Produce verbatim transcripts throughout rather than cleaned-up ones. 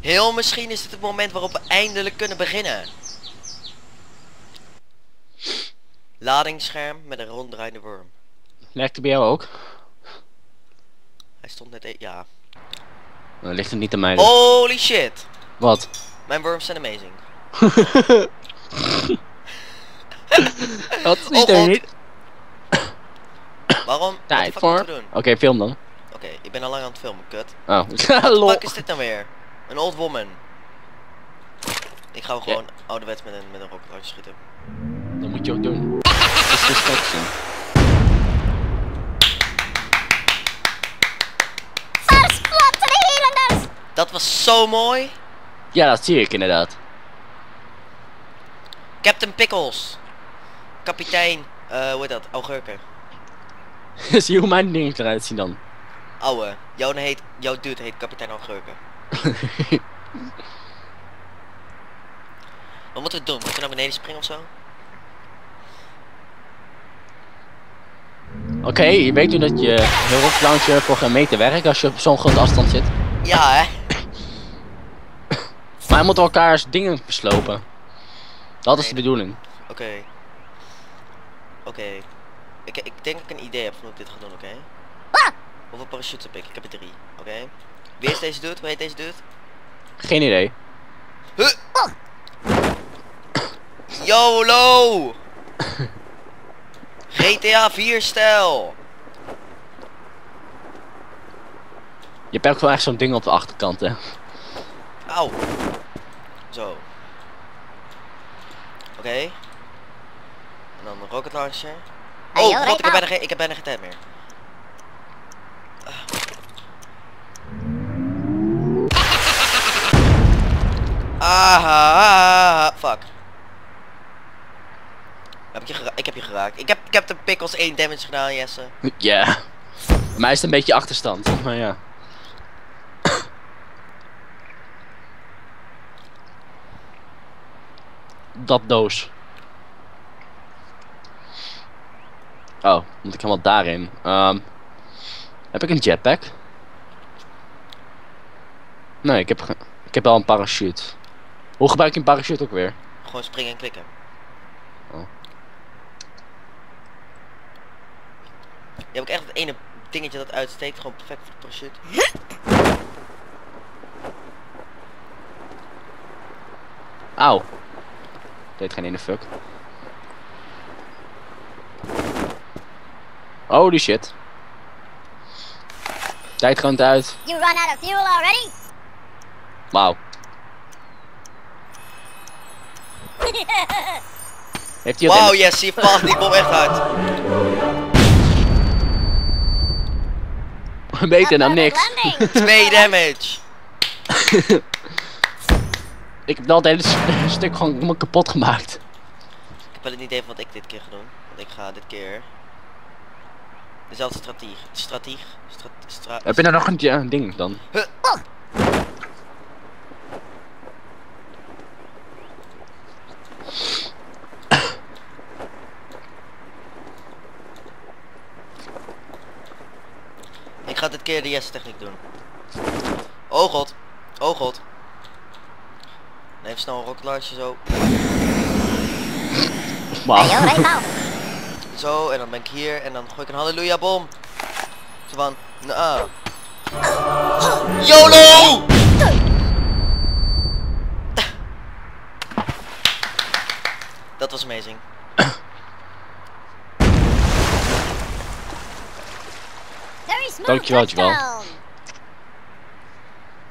Heel misschien is dit het moment waarop we eindelijk kunnen beginnen. Ladingsscherm met een ronddraaiende worm. Lijkt het bij jou ook? Hij stond net... E ja. Dan ligt het niet aan mij. Dus. Holy shit! Wat? Mijn worms zijn amazing. Wat is er niet? Waarom? Tijd voor. Oké, okay, film dan. Oké, okay, ik ben al lang aan het filmen, kut. Oh. Wat fuck is dit nou weer? Een old woman. Ik ga hem gewoon yeah. ouderwets met een, met een rocket schieten. Dat moet je ook doen. Dat is distraction. Dat was zo mooi. Ja, dat zie ik inderdaad. Captain Pickles. Kapitein, uh, hoe heet dat? Augurken. Zie hoe mijn ding eruit zien dan? Ouwe, jouw, heet, jouw dude heet kapitein Augurken. Wat moeten we doen? Moeten we naar beneden springen ofzo? Oké, okay, je weet nu dat je heel op launcher voor geen meter werkt als je op zo'n grote afstand zit. Ja, hè? Maar we moeten elkaars dingen verslopen. Dat is nee, de bedoeling. Oké. Okay. Oké. Okay. Ik, ik denk dat ik een idee heb van hoe ik dit ga doen, oké? Okay? Ah! Hoeveel parachutes heb ik? Ik heb er drie, oké? Okay? Wie is deze dude? Hoe heet deze dude? Geen idee. Huh? Ah! YOLO! G T A vier stijl! Je hebt ook wel echt zo'n ding op de achterkant, hè? Auw! Zo. Oké. Okay. En dan een rocket launcher. Oh, hey, god, ik heb bijna, ik heb bijna geen tijd meer. Uh. Aha, fuck. Heb ik, je ik heb je geraakt. Ik heb, ik heb de Pickles één damage gedaan, Jesse. Ja. Yeah. Bij mij is het een beetje achterstand, maar ja. Dat doos. Oh, want ik kan wel daarin. Um, heb ik een jetpack? Nee, ik heb, ik heb wel een parachute. Hoe gebruik je een parachute ook weer? Gewoon springen en klikken. Oh. Je hebt ook echt het ene dingetje dat uitsteekt. Gewoon perfect voor de parachute. Auw. Deed geen ene fuck. Holy shit. Tijd gewoon uit. You run out of fuel already? Wauw. Heeft hij wow, Wauw, Jesse, je valt die bom echt uit. Beter dan niks. Twee damage. Ik heb dat hele stuk gewoon kapot gemaakt. Ik heb wel het idee van wat ik dit keer ga doen. Want ik ga dit keer... Dezelfde strategie. Strategie. Strat, stra heb je nou nog een ja, ding dan? Huh. Oh. Ik ga dit keer de yes techniek doen. Oh god. Oh god. Even snel een rocketlaartje zo. Wow. Zo, en dan ben ik hier en dan gooi ik een halleluja bom. Zo van, nou. YOLO! Dat was amazing. Dankjewel, dankjewel.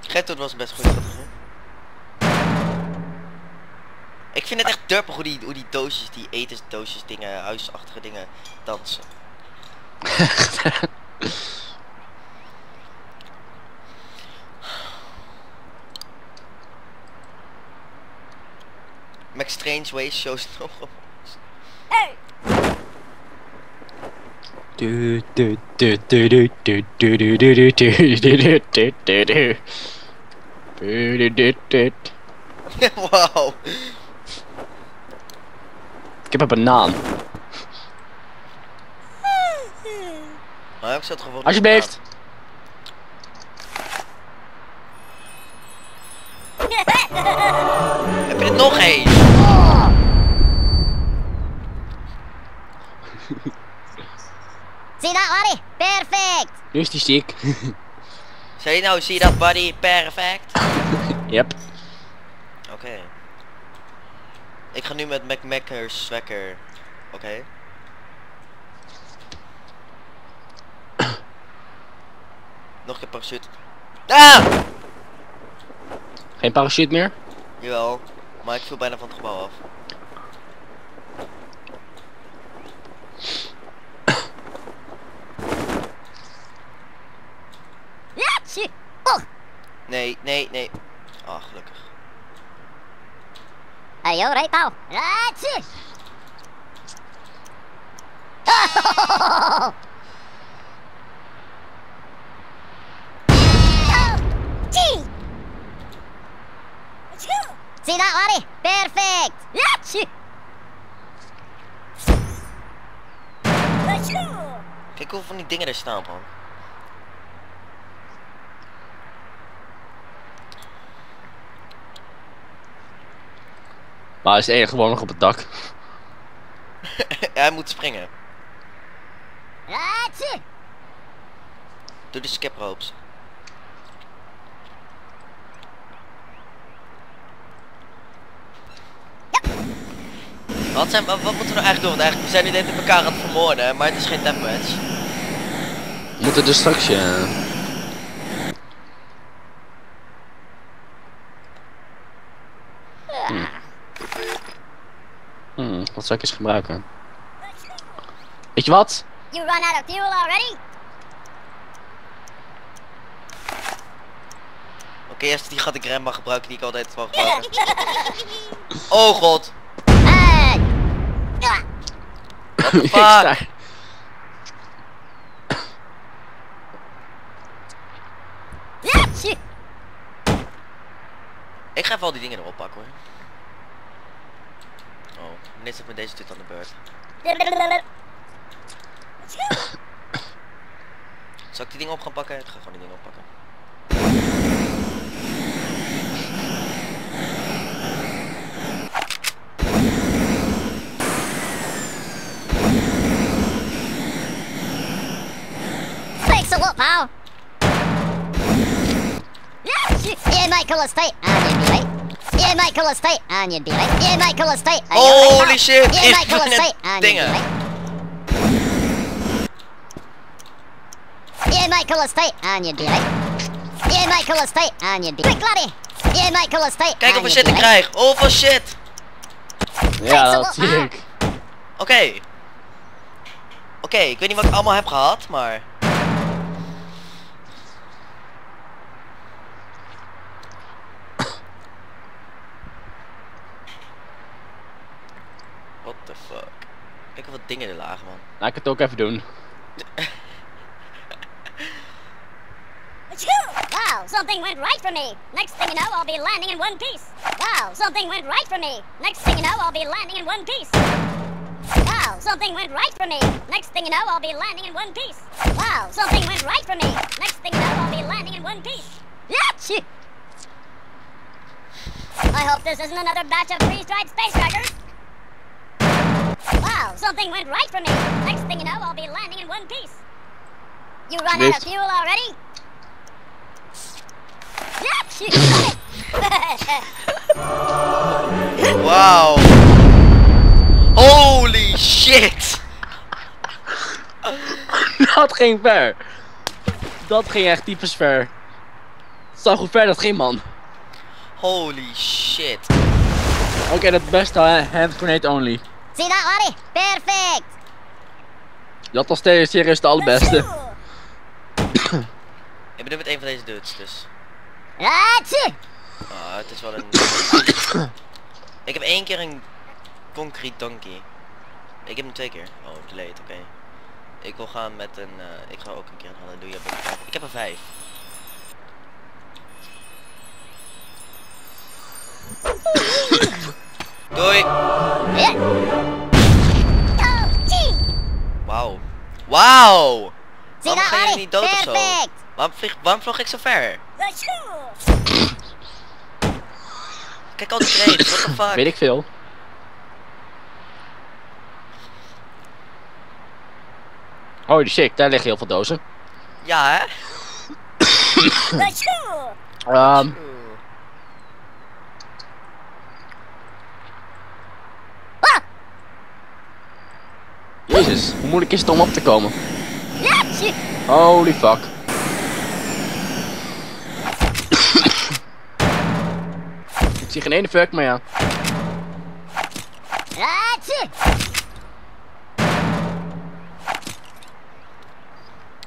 Gert was best goed. Ik vind het echt durpig hoe die, hoe die doosjes, die etensdoosjes dingen, huisachtige dingen dansen. Max Strange Ways shows no remorse. Hey! Du du du du du du du du du du du du du. Wow. Ik heb een banaan. Maar alsjeblieft. Heb je er nog één? Oh. Zie dat, buddy? Perfect! Nu is die ziek. Zeg je nou, zie dat, buddy? Perfect! Yep. Oké. Okay. Ik ga nu met McMackers wekker. Oké. Okay. Nog een parachute. Ah! Geen parachute meer? Jawel, maar ik viel bijna van het gebouw af. Nee, nee, nee. Ah, oh, gelukkig. Hey, yo, rijd nou. Ratje! Zie dat, Wally? Perfect! Ratje! Kijk hoeveel van die dingen er staan, man. Maar hij is één gewoon nog op het dak. Hij moet springen. Ratje! Doe de skip ropes. Ja. Wat, zijn, wat, wat moeten we nou eigenlijk doen? Want eigenlijk, we zijn nu net met elkaar aan het vermoorden, maar het is geen deathmatch. We moeten dus straks ja. Hmm, wat zou ik eens gebruiken? Weet je wat? You run out of fuel already? Oké, okay, eerst die gaat ik remma gebruiken die ik altijd wou gebruiken. Oh god! Hey. What the fuck? Ik ga even al die dingen erop pakken hoor. Oh, wanneer zit met deze dit aan de beurt? Zal ik die dingen op gaan pakken? Ik ga gewoon die dingen oppakken. Break ze op, hou! Yeah, Michael is tight. Yeah, Michael is tight. Onion be right. Yeah, Michael is tight. Holy shit! Yeah, Michael is tight. Onion be right. Yeah, Michael is tight. Onion be right. Yeah, Michael is tight. Onion be right. Quick, laddie. Yeah, Michael is tight. Kijk hoeveel shit ik krijg. Hoeveel shit. Ja, dat zie ik. Oké. Oké, ik weet niet wat ik allemaal heb gehad, maar... What the fuck? Kijk wat dingen er lagen, man. Laat ik het ook even doen. Wow, something went right for me. Next thing you know, I'll be landing in one piece. Wow, something went right for me. Next thing you know, I'll be landing in one piece. Wow, something went right for me. Next thing you know, I'll be landing in one piece. Wow, something went right for me. Next thing you know, I'll be landing in one piece. Yatchie! I hope this isn't another batch of freeze-dried space crackers. Wow, something went right for me. Next thing you know, I'll be landing in one piece. You run out of fuel already? Wow. Holy shit. Dat ging ver. Dat ging echt typisch ver. Zo goed ver dat ging, man. Holy shit. Oké, okay, dat beste hand grenade only. Zie dat, Wally? Perfect! Dat was serieus de allerbeste. Ik bedoel met een van deze dudes, dus... Ratje! Ah, het is wel een... Ik heb één keer een... Concrete donkey. Ik heb hem twee keer. Oh, delayed, oké. Okay. Ik wil gaan met een... Uh, ik ga ook een keer een Hallelujah. Ik heb een vijf. Doei! Wauw. Wauw! Waarom ga je niet dood of zo? Waarom, vlieg, waarom vlog ik zo ver? Kijk al die trains, what the fuck. Weet ik veel. Holy shit, daar liggen heel veel dozen. Ja, hè? um, Jezus, hoe moeilijk is het om op te komen? Holy fuck. Ik zie geen ene fuck, maar ja.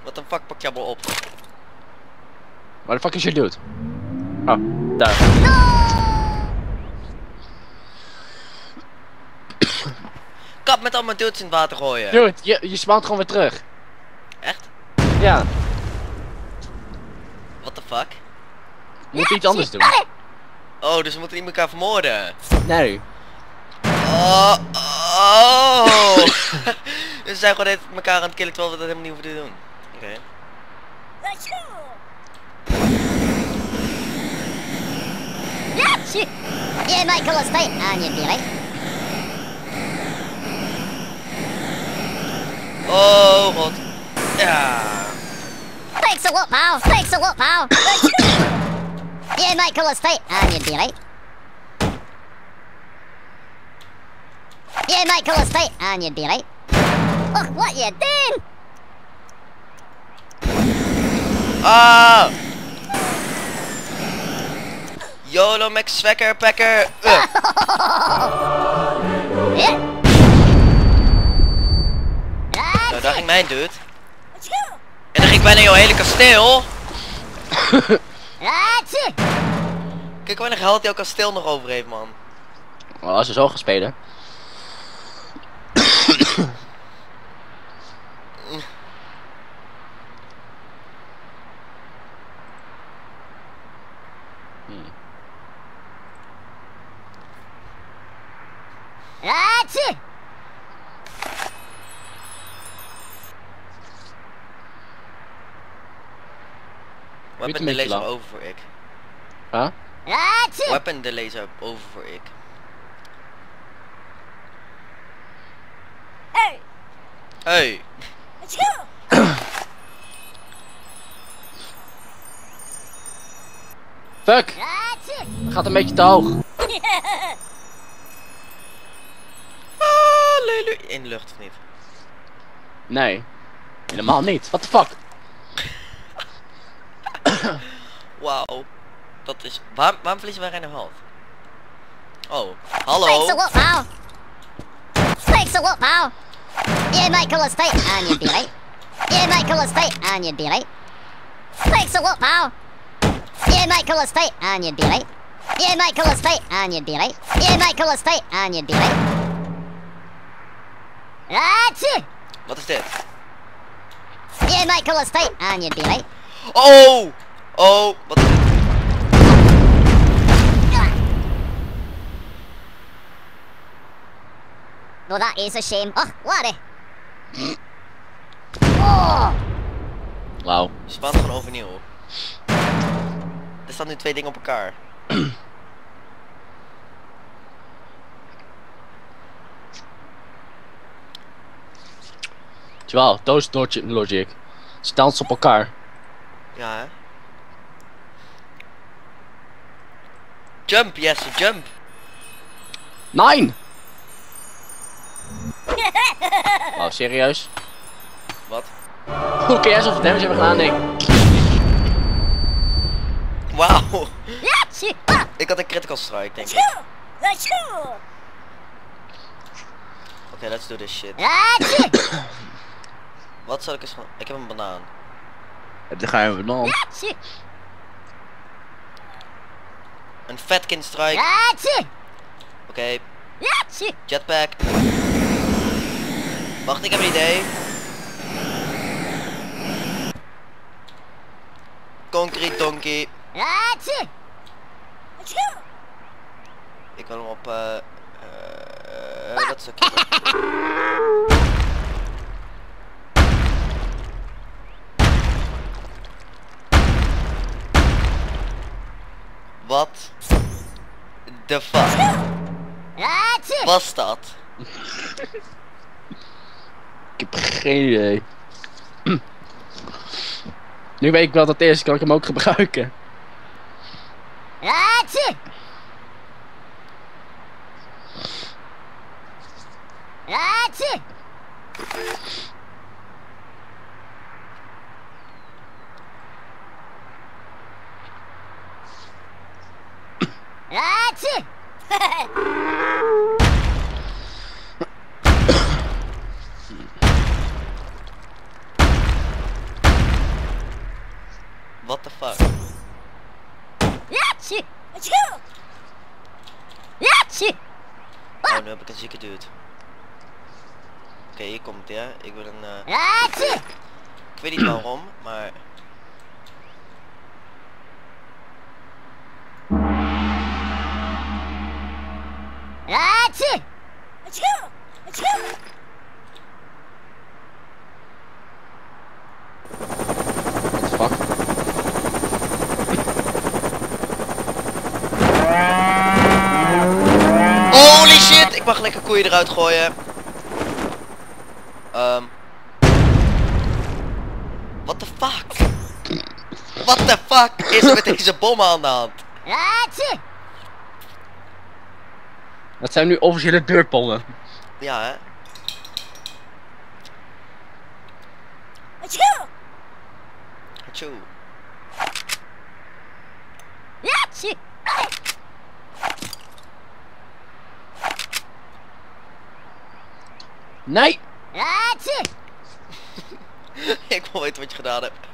Wat de fuck, pak jij maar op. Waar de fuck is je dude? Oh, daar. Kap met al mijn dudes in het water gooien. Dude, je, je spawnt gewoon weer terug. Echt? Ja. What the fuck? Moet je iets anders doen? Oh, dus we moeten niet elkaar vermoorden. Nee. Oh, oh. We zijn gewoon even elkaar aan het killen terwijl we dat helemaal niet hoeven te doen. Oké. Okay. Yeah, Michael is fine on you, Billy. Oh god. Ja. Thanks a lot, pal. Thanks a lot, pal. Yeah, Michael is fine on you, Billy. Yeah, Michael is fine on you, Billy. Oh, what you doing? Ah! YOLO Max Zwekker Packer! Uh. Yeah. Nou, daar ging mijn dude. En dan ging ik bijna jouw hele kasteel! Kijk hoe weinig geld jouw kasteel nog over heeft, man. Nou, als we zo gaan spelen. Weapon de laser over voor ik. Huh? Weapon de laser over voor ik. Hey! Hey! Fuck! Dat gaat een beetje te hoog. Halleluja! In de lucht of niet? Nee. Helemaal niet. What the fuck? Wauw, dat is... Waar, waarom verliezen wij Reinhard? Oh, hallo! Thanks a lot, pal! Thanks a lot, pal! Yeah, Michael is fine on you, Billy. Yeah, Michael is fine on you, Billy. Thanks a lot, pal! Yeah, Michael is fine on you, Billy. Yeah, Michael is fine on you, Billy. Yeah, Michael is fine on you, Billy. Atje! Wat is dit? Yeah, Michael is fine on you, Billy. Oh! Oh, wat is dit? Nou, dat is een shame. Oh, wat hè? Oh. Wauw. Spant gewoon overnieuw. Er staan nu twee dingen op elkaar. Jawel, doos logic. Ze dansen op elkaar. Ja, hè? Jump, Jesse, jump! Nein! Oh, serieus? Wat? Hoe kun jij zoveel damage hebben gedaan, denk ik? Wauw! Ik had een critical strike, denk ik. Oké, okay, let's do this shit. Wat zal ik eens gaan... Ik heb een banaan. Dan ga je een banaan. Een Fatkin strike. Oké. Okay. Jetpack. Wacht, ik heb een idee. Concrete donkey. Ik wil hem op... Uh, uh, dat is oké. Wat? the fuck was dat? Ik heb geen idee. Nu weet ik wel dat het is, kan ik hem ook gebruiken. Atje! Atje! Atje! What the fuck? Yatsie! Yatsie! Oh, nu heb ik een zieke dude. Oké, okay, hier komt hij. Ja. Ik wil een... Uh... Ik weet niet waarom, maar... Yatsie! Let's go! Let's go! Ik mag lekker koeien eruit gooien. Um. What the fuck? What the fuck is er met deze bommen aan de hand? Dat zijn nu officiële deurpollen. Ja, hè. Achoo! Achoo. Achoo. Nee! Ik wil weten wat je gedaan hebt.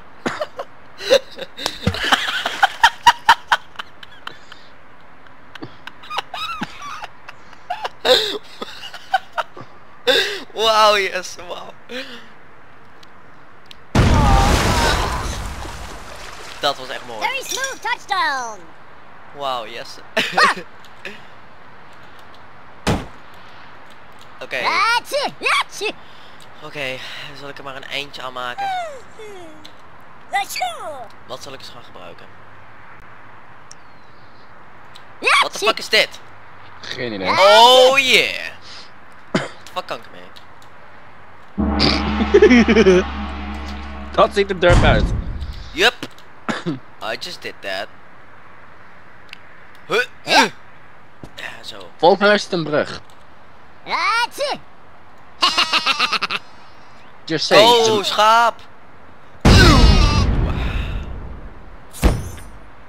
Wauw, yes, wauw. Dat was echt mooi. Very smooth touchdown. Wauw, yes. Oké. Okay. Oké, okay, zal ik er maar een eindje aan maken. Wat zal ik eens gaan gebruiken? Wat de fuck is dit? Geen idee. Oh yeah! Wat de fuck kan ik mee? Dat ziet er derp uit. Yup. I just did that. Huh? Huh? Ja, zo. Volgens mij is het een brug. Jesse. Oh, schaap.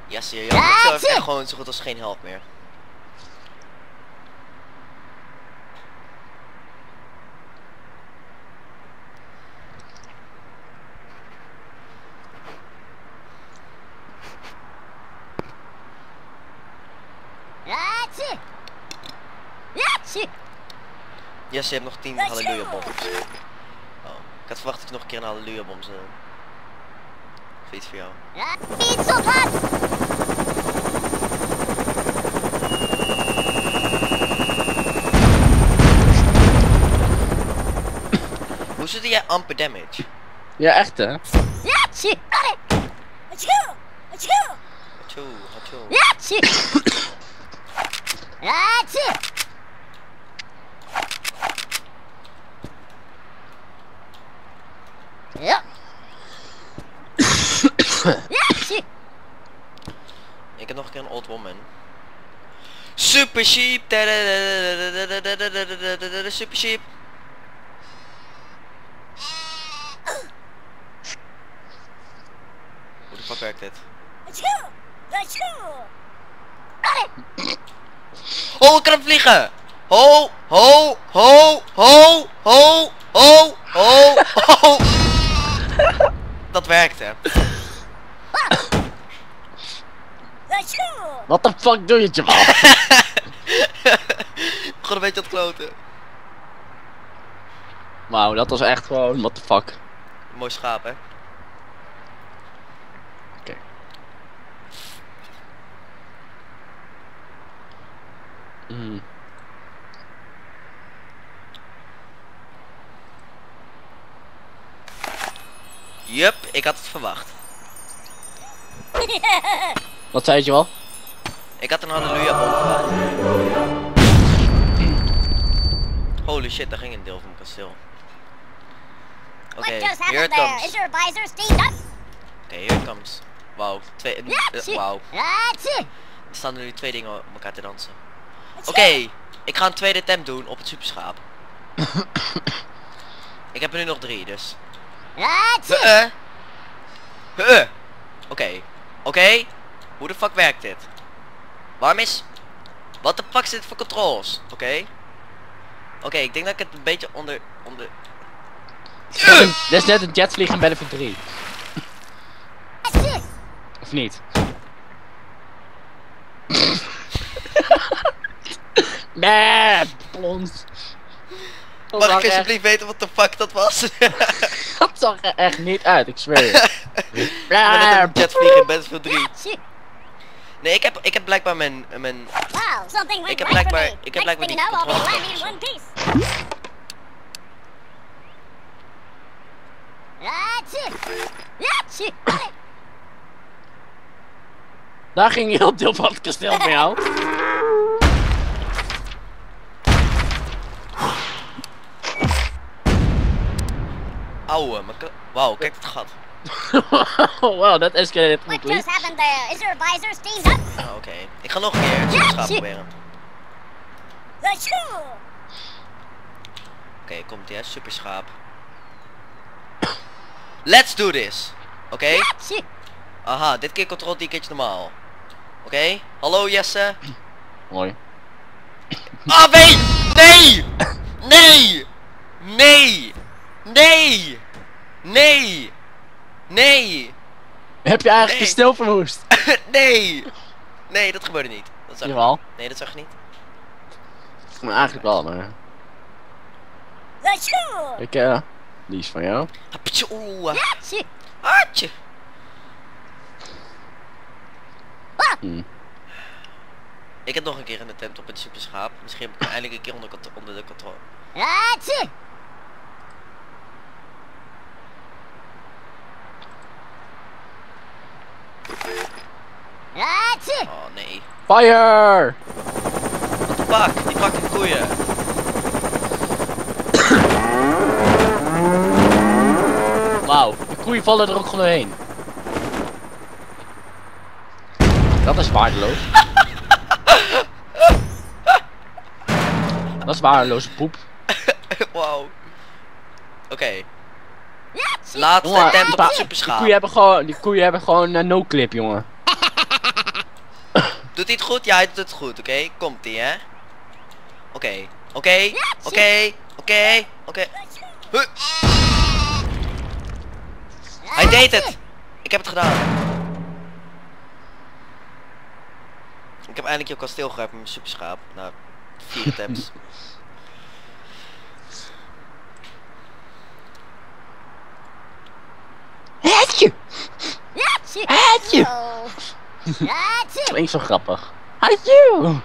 Jesse, je hebt echt gewoon zo goed als geen help meer. Jesse, je hebt nog tien halleluja-bombs. Oh, ik had verwacht dat je nog een keer een halleluja-bom zou doen. Of iets voor jou. Iets op hard! Hoe zit jij amper damage? Ja, echt hè? Jesse! Achoo! Achoo! Achoo, achoo. Jesse! Jesse! Ja. Ik heb nog een keer een old woman. Super sheep. Super sheep. Hoe de fuck werkt dit? Oh, ik kan hem vliegen. Ho, ho, ho, ho, ho, ho, ho, ho. Dat werkt hè. Wat de fuck doe je, Jamal? Gewoon een beetje aan het kloten. Wauw, dat was echt gewoon, what the fuck. Mooi schaap hè. Oké. Mm. Yup, ik had het verwacht. Wat zei je wel? Ik had een halleluja boven. Holy shit, daar ging een deel van mijn kasteel. Oké, okay, here it comes. Is your advisor Steve? Oké, okay, here it comes. Wauw, twee... Uh, Wauw. Er staan nu twee dingen op elkaar te dansen. Oké, okay, ik ga een tweede attempt doen op het superschaap. Ik heb er nu nog drie, dus... Huh? Huh? Oké. Oké. Hoe de fuck werkt dit? Waarom is... Wat de fuck zit dit voor controls? Oké. Okay. Oké, okay, ik denk dat ik het een beetje onder... onder... Dit is net een jetvlieg in Battlefield drie. Of niet? Nee, plons. Mag ik alsjeblieft weten wat de fuck dat was? Dat zag er echt niet uit, ik zweer je. Maar dat een jetvlieg in Battlefield drie. Nee, ik heb, ik heb blijkbaar mijn... mijn wow, ik heb blijkbaar... Ik heb blijkbaar die controle. Daar ging je op deel van het kasteel bij jou. Auwe, maar wauw, kijk het gat. Wow, dat escalated completely. What just happened there? Is your advisor Steve? Oké, okay. Ik ga nog een keer het schaap proberen. Oké, okay, komt ie, hè? Super schaap. Let's do this! Oké? Okay? Aha, dit keer controle die keertje normaal. Oké? Okay? Hallo Jesse. Hoi. Ah, oh, nee! Nee! Nee! Nee! Nee! Nee! Nee! Heb je eigenlijk nee. Kasteel verwoest? Nee! Nee, dat gebeurde niet. Dat zag je niet. Nee, dat zag je niet. Maar eigenlijk wel, maar... Ik, eh... Uh... Die is van jou. Aptje, oeh. Hartje. Hmm. Ik heb nog een keer in de tent op het super schaap. Misschien heb ik hem eindelijk een keer onder, onder de controle. Oh nee. Fire! Wat de fuck? Die pakt de koeien. Wauw, de koeien vallen er ook gewoon heen. Dat is waardeloos. Dat is waardeloze poep. Wauw. Oké. Okay. Laatste jongen, attempt op het superschaap. Die koeien hebben gewoon, die koeien hebben gewoon uh, no-clip, jongen. Doet hij het goed? Ja, hij doet het goed, oké? Okay? Komt ie, hè? Oké, oké, oké, oké, oké. Hij deed het! Ik heb het gedaan. Ik heb eindelijk jouw kasteel gehaald met mijn superschaap. Nou, vier attempts. Hetje! Hetje! Klinkt zo grappig. Hetje!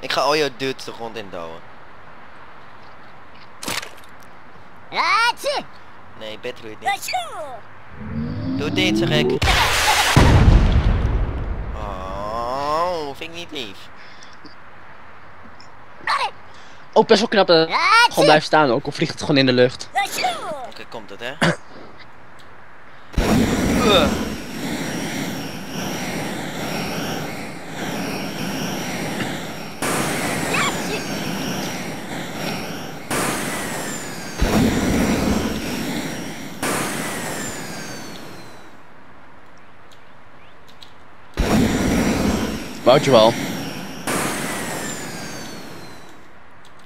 Ik ga al jouw dudes de grond in douwen. Nee, beter doe je het niet. Doe het niet, zeg ik. Oh, vind ik niet lief. Oh, best wel knap dat het gewoon blijft staan ook, of vliegt het gewoon in de lucht. Oké, okay, komt het, hè. uh. Woutje wel. Oké,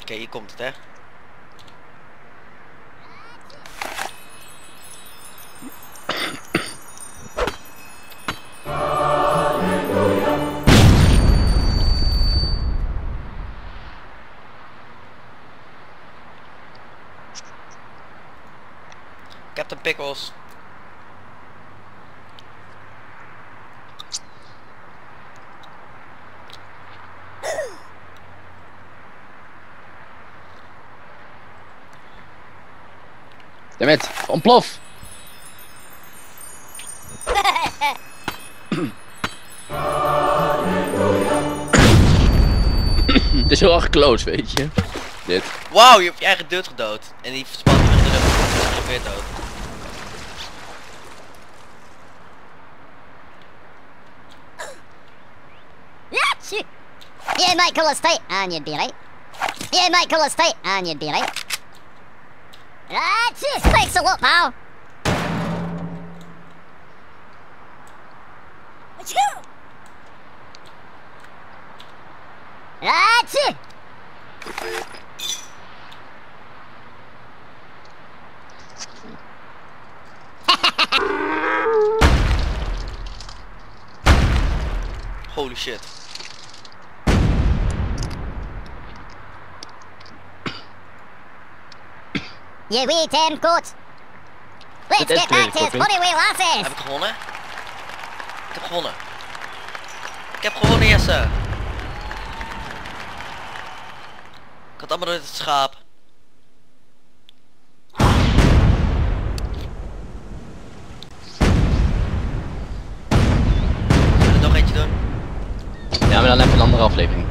okay, hier komt het, hè. Captain Pickles. Dammit, ontplof! Het is heel erg close, weet je. Dit. Wauw, je hebt je eigen deur gedood. En die verspant terug de lucht weer dood. Shoot. Yeah, might call us tight, and you'd be right. Yeah, might call us tight, and you'd be right. Right, cheers. Thanks a lot, pal. Let's go. Right, cheers. Holy shit. Je weet hem, goed. Let's get back to his funny way lasses. Heb ik gewonnen? Ik heb gewonnen. Ik heb gewonnen, Jesse. Ik had allemaal door het schaap. Zullen we er nog eentje doen? Ja, maar dan even een andere aflevering.